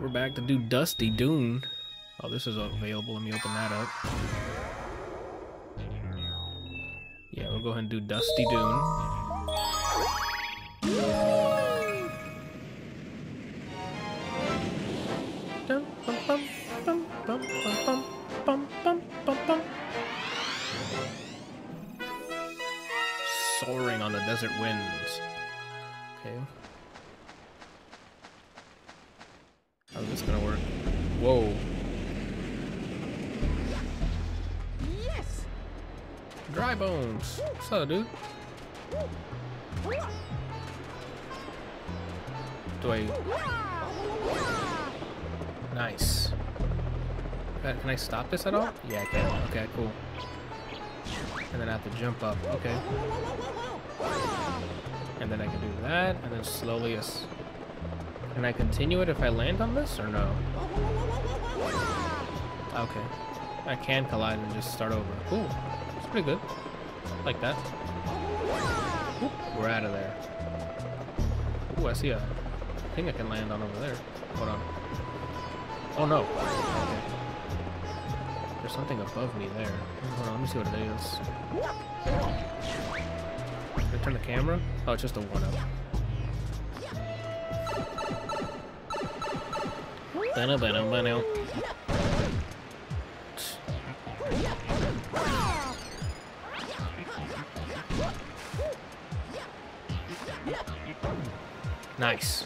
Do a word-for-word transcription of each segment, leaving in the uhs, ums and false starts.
We're back to do Dusty Dune. Oh, this is available. Let me open that up. Yeah, we'll go ahead and do Dusty Dune. Dun, bum, bum, bum, bum, bum, bum, bum, bum, bum. Soaring on the desert winds. Okay. How's this gonna work? Whoa. Yes. Dry Bones. What's up, dude? Do I? Nice. Can I stop this at all? Yeah, I can. Okay, cool. And then I have to jump up. Okay. And then I can do that, and then slowly a. Can I continue it if I land on this, or no? Okay. I can collide and just start over. Ooh, it's pretty good. Like that. Oop, we're out of there. Ooh, I see a thing I can land on over there. Hold on. Oh, no. Okay. There's something above me there. Hold on, let me see what it is. Can I turn the camera? Oh, it's just a one-up. Nice.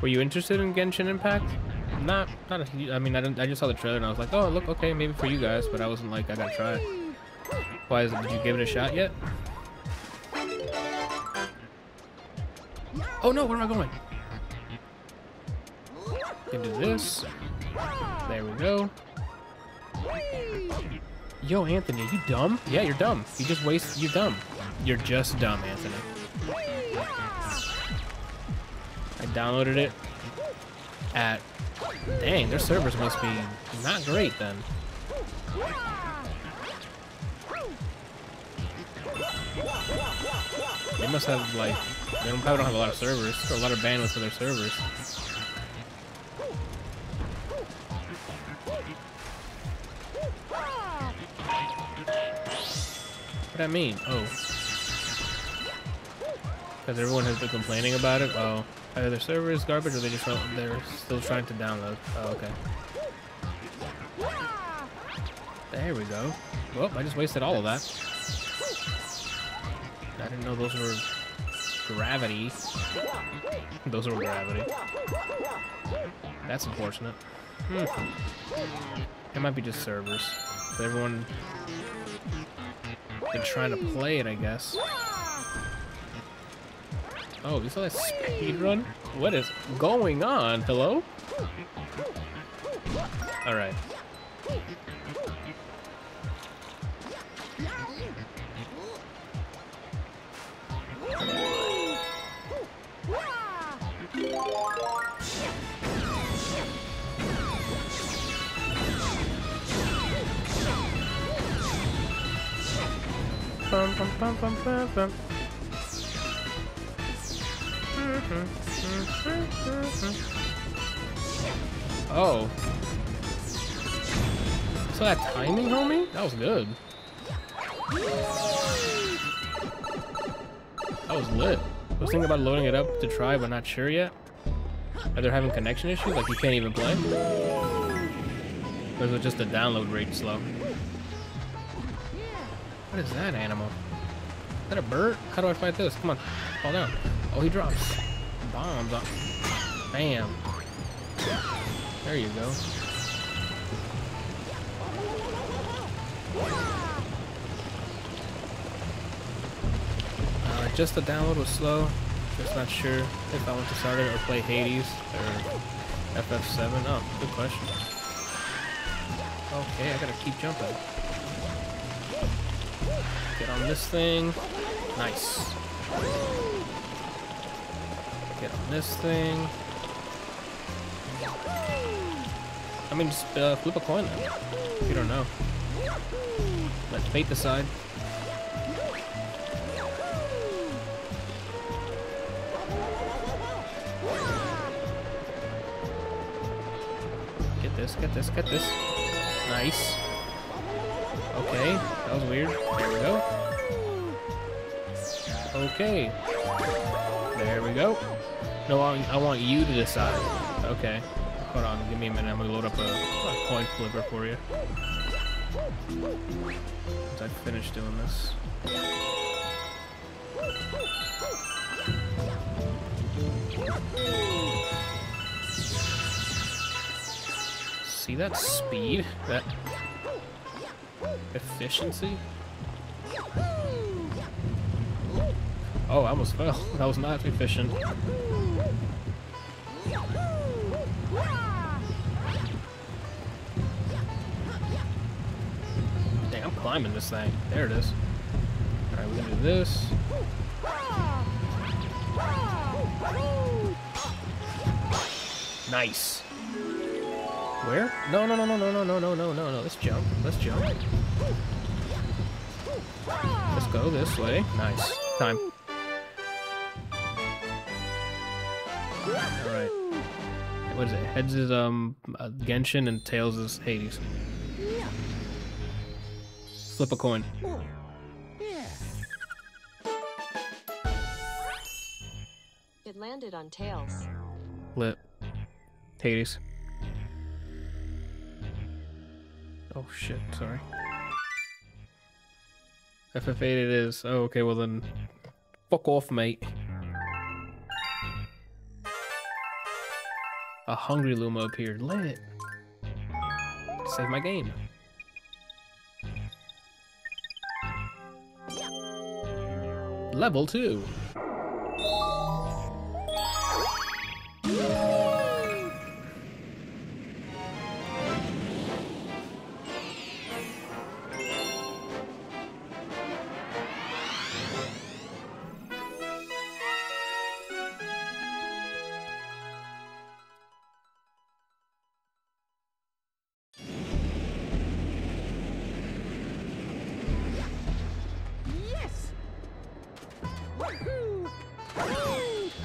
Were you interested in Genshin Impact? Not, not a, I mean, I, didn't, I just saw the trailer and I was like, oh, look, okay, maybe for you guys, but I wasn't like, I gotta try it. Why is it, did you give it a shot yet? Oh no, where am I going? Can do this. There we go. Yo, Anthony, you dumb? Yeah, you're dumb. You just waste, you're dumb. You're just dumb, Anthony. I downloaded it at... Dang, their servers must be not great then. They must have like, they don't, probably don't have a lot of servers, or a lot of bandwidth for their servers. What do I mean? Oh. Because everyone has been complaining about it? Oh. Either their server is garbage or they just don't, they're still trying to download. Oh, okay. There we go. Well, I just wasted all of that. I didn't know those were gravity. Those were gravity. That's unfortunate. Hmm. It might be just servers. Everyone been trying to play it, I guess. Oh, you saw that speedrun? What is going on? Hello? Alright. Bum, bum, bum, bum, bum, bum. Oh. So that timing, homie? That was good. That was lit. I was thinking about loading it up to try, but not sure yet. Are they having connection issues? Like you can't even play? Or is it just the download rate slow? What is that animal? Is that a bird? How do I fight this? Come on. Fall down. Oh, he drops bombs on. Bam. There you go. Uh, just the download was slow. Just not sure if I want to start it or play Hades or F F seven. Oh, good question. Okay, I gotta keep jumping. Get on this thing. Nice. Get on this thing. I mean, just uh, flip a coin then. If you don't know. Let fate decide. Get this, get this, get this. Nice. Okay, that was weird. There we go. Okay. There we go. No, I, I want you to decide. Okay. Hold on, give me a minute. I'm gonna load up a, a coin flipper for you. Once I finish doing this. See that speed? That efficiency? Oh, I almost fell. That was not efficient. Dang, I'm climbing this thing. There it is. Alright, we can do this. Nice. Where? No, no, no, no, no, no, no, no, no, no, no. Let's jump. Let's jump. Let's go this way. Nice. Time. Alright. What is it? Heads is um uh, Genshin and tails is Hades. Flip a coin. It landed on tails. Flip. Hades. Oh shit, sorry. F F eight it is. Oh, okay, well then. Fuck off, mate. A hungry Luma appeared. Let it. Save my game. Level two.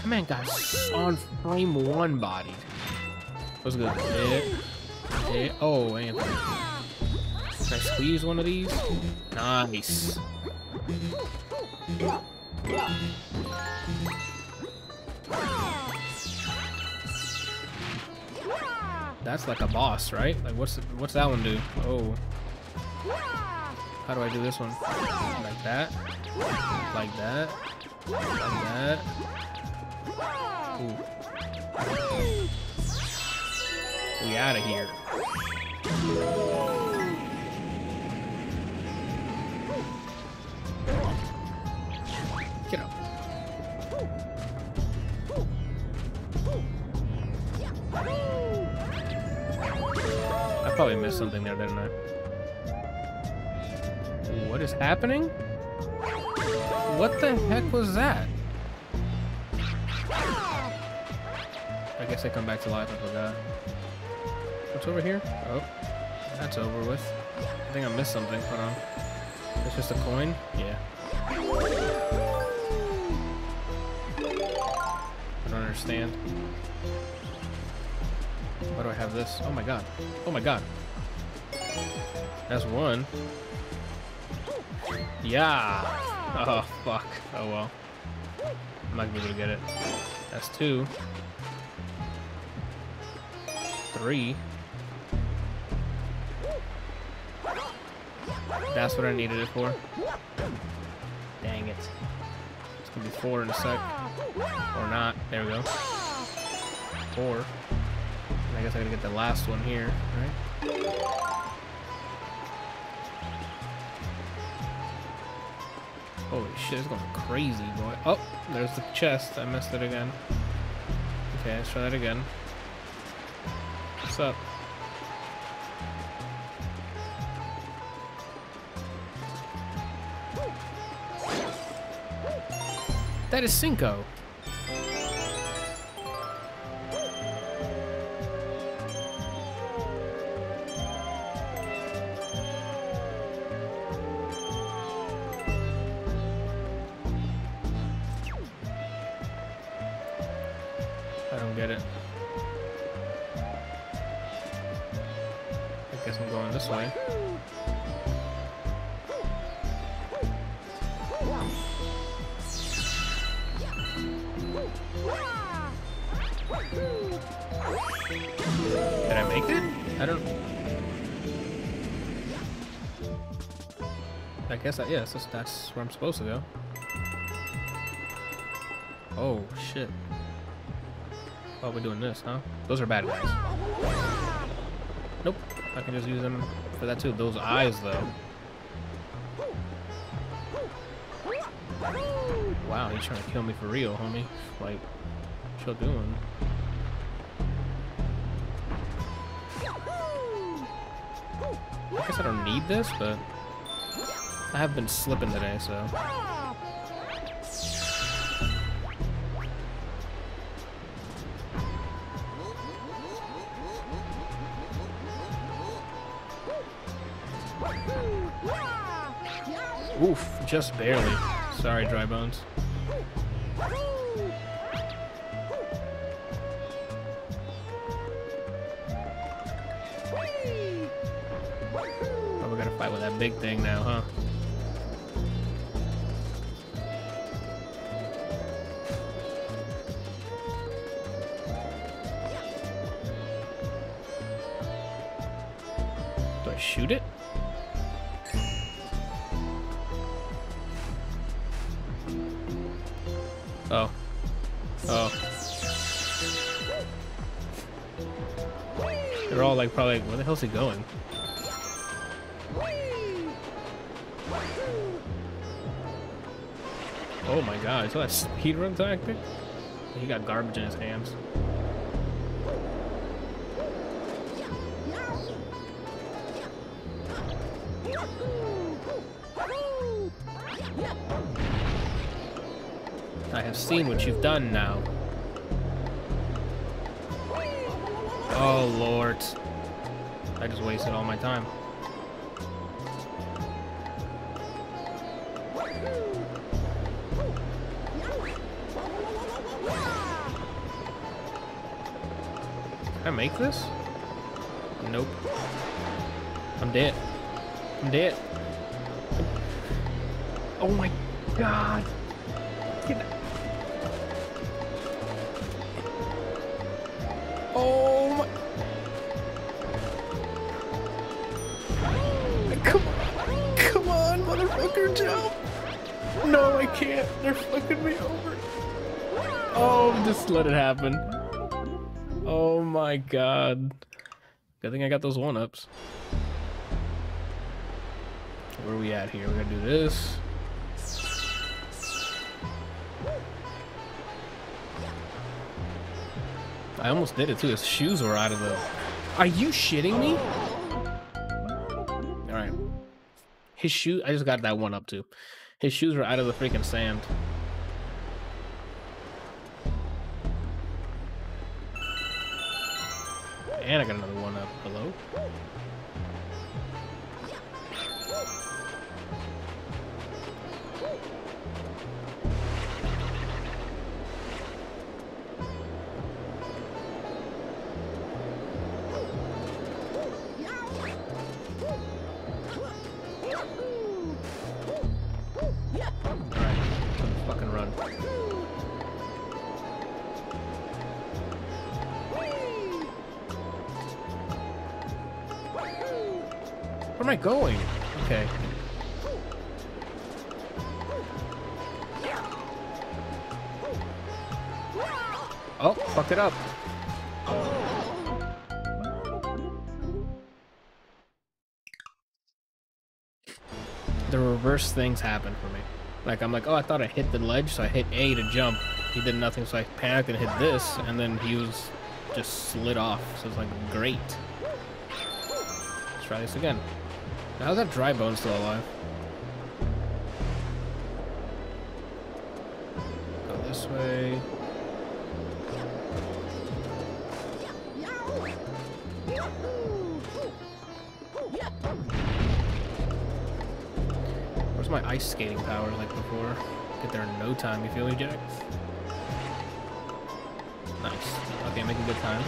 Man got on frame one bodied. What's good? Yeah. Yeah. Oh, and can I squeeze one of these? Nice. That's like a boss, right? Like, what's what's that one do? Oh. How do I do this one? Like that. Like that. Like that. Ooh. We out of here. Get up. I probably missed something there, didn't I? What is happening? What the heck was that? I guess I come back to life, I forgot. What's over here? Oh, that's over with. I think I missed something, hold on. It's just a coin? Yeah. I don't understand. Why do I have this? Oh my god. Oh my god. That's one. Yeah! Oh, fuck. Oh well. I'm not gonna be able to get it. That's two. Three. That's what I needed it for. Dang it. It's gonna be four in a sec. Or not. There we go. Four. And I guess I gotta get the last one here, right? Holy shit, it's going crazy, boy. Oh, there's the chest. I missed it again. Okay, let's try that again. What's up? That is Cinco. quieres. I guess I'm going this way. Did I make it? I don't... I guess I... yeah, so that's where I'm supposed to go. Oh, shit. Oh, we're doing this, huh? Those are bad guys. Nope. I can just use them for that, too. Those eyes, though. Wow, he's trying to kill me for real, homie. Like, what y'all doing? I guess I don't need this, but... I have been slipping today, so... Oof, just barely. Sorry, Dry Bones. Oh, we're gonna fight with that big thing now, huh? Do I shoot it? Oh. Oh. They're all like probably like, where the hell is he going? Oh my god, is that speedrun tactic? He got garbage in his hands. I have seen what you've done now. Oh, Lord. I just wasted all my time. Can I make this? Nope. I'm dead. I'm dead. Oh, my God. Get that. Oh my... Come on, come on, motherfucker, jump! No, I can't. They're fucking me over. Oh, just let it happen. Oh my god. Good thing I got those one-ups. Where are we at here? We're gonna do this. I almost did it too. His shoes were out of the... Are you shitting me? Alright. His shoe... I just got that one up too. His shoes were out of the freaking sand. And I got another one up. Hello? Where am I going? Okay. Oh, fucked it up. The reverse things happen for me. Like, I'm like, oh, I thought I hit the ledge, so I hit A to jump. He did nothing, so I panicked and hit this, and then he was just slid off. So it's like, great. Let's try this again. How's that Dry Bone still alive? Go this way. Where's my ice skating power like before? Get there in no time, you feel me, Jack? Nice. Okay, making good time.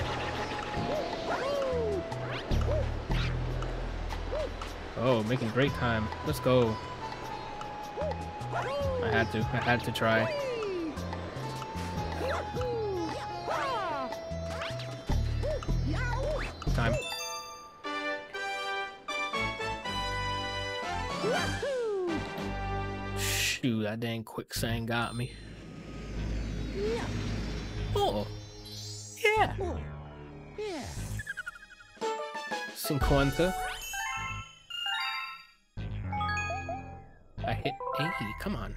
Oh, making great time. Let's go. I had to. I had to try. Time. Shoot, that dang quicksand got me. Oh, yeah. cincuenta. I hit eighty, come on.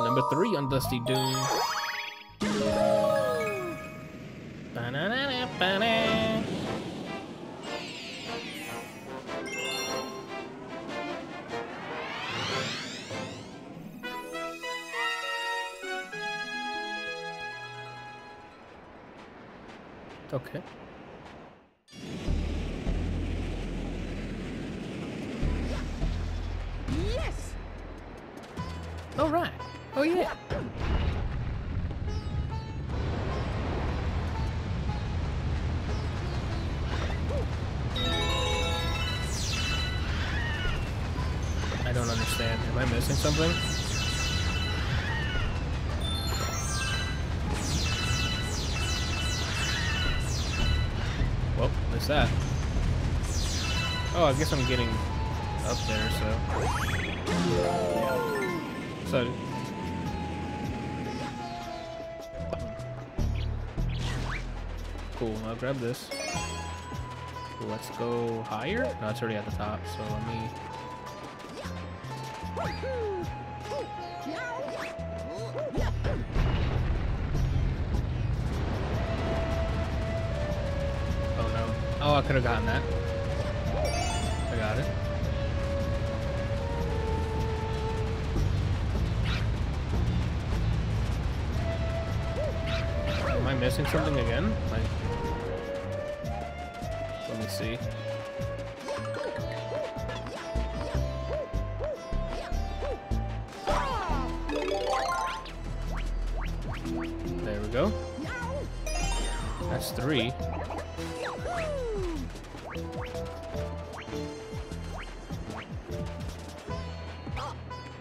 Number three on Dusty Dune. Okay. Yes. All right. Oh yeah. I don't understand. Am I missing something? Well, what's that? Oh, I guess I'm getting up there, so. Yeah. So. Cool, I'll grab this. Let's go higher? No, it's already at the top, so let me. Oh no. Oh, I could have gotten that. I got it. Am I missing something again? Like, let me see. There we go. That's three.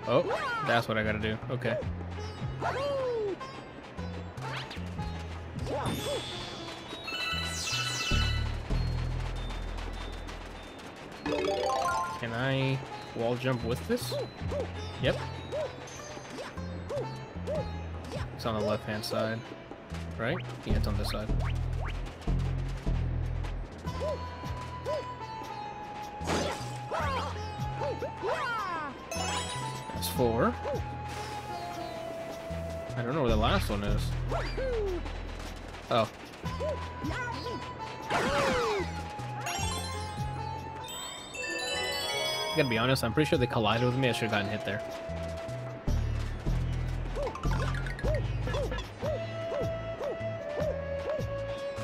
Oh, that's what I gotta do. Okay. Can I wall jump with this? Yep. It's on the left-hand side, right? Yeah, it's on this side. That's four. I don't know where the last one is. Oh. I gotta be honest, I'm pretty sure they collided with me. I should have gotten hit there.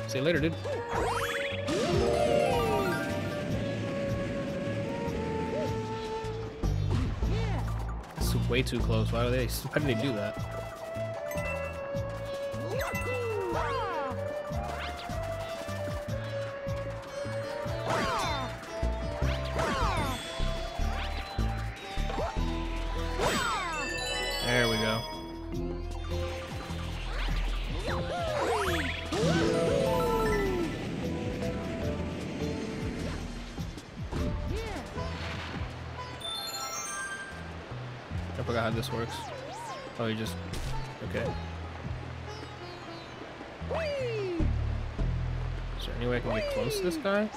See you later, dude. This is way too close. Why do they? How did they do that? There we go. I forgot how this works. Oh, you just... Okay. Is there any way I can get close to this guy?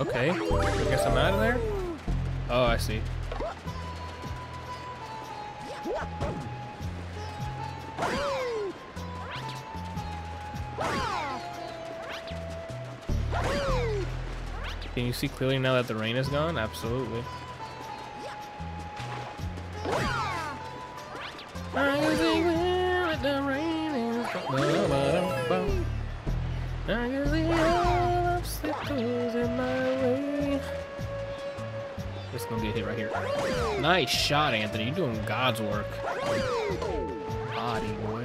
Okay, I guess I'm out of there? Oh, I see. Can you see clearly now that the rain is gone? Absolutely. Rising with the rain is gone. anything right here. Nice shot, Anthony. You're doing God's work. Body, boy.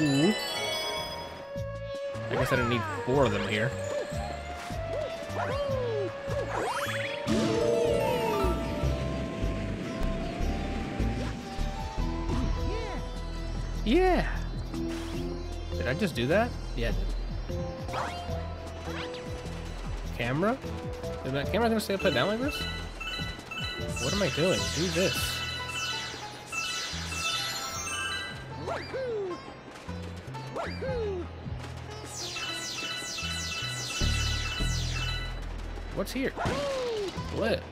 Ooh. I guess I didn't need four of them here. Yeah! Did I just do that? Yeah, I did. Camera? Is my camera gonna stay upside down like this? What am I doing? Do this. What's here? What?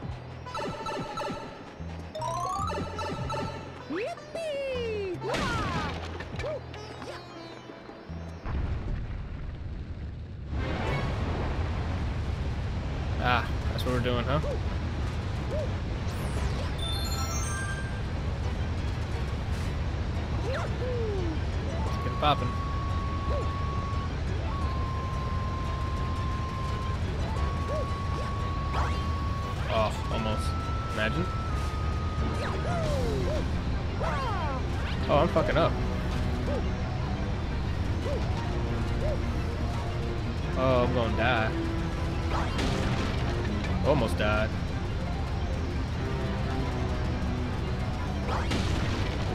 Ah, that's what we're doing, huh? Let's get it poppin'. Oh, almost. Imagine. Oh, I'm fucking up. Oh, I'm gonna die. Almost died.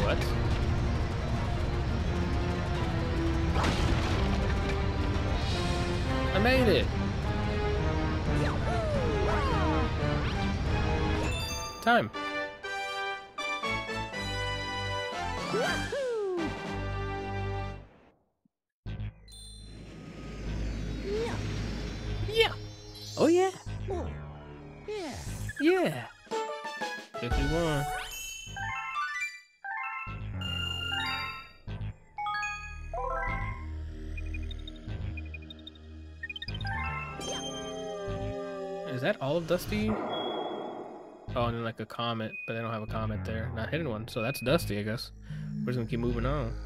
What? I made it. Time. Yeah. Oh yeah. Yeah. Yeah. fifty-one. Is that all of Dusty? Oh, and then like a comet, but they don't have a comet there. Not hidden one, so that's Dusty, I guess. We're just gonna keep moving on.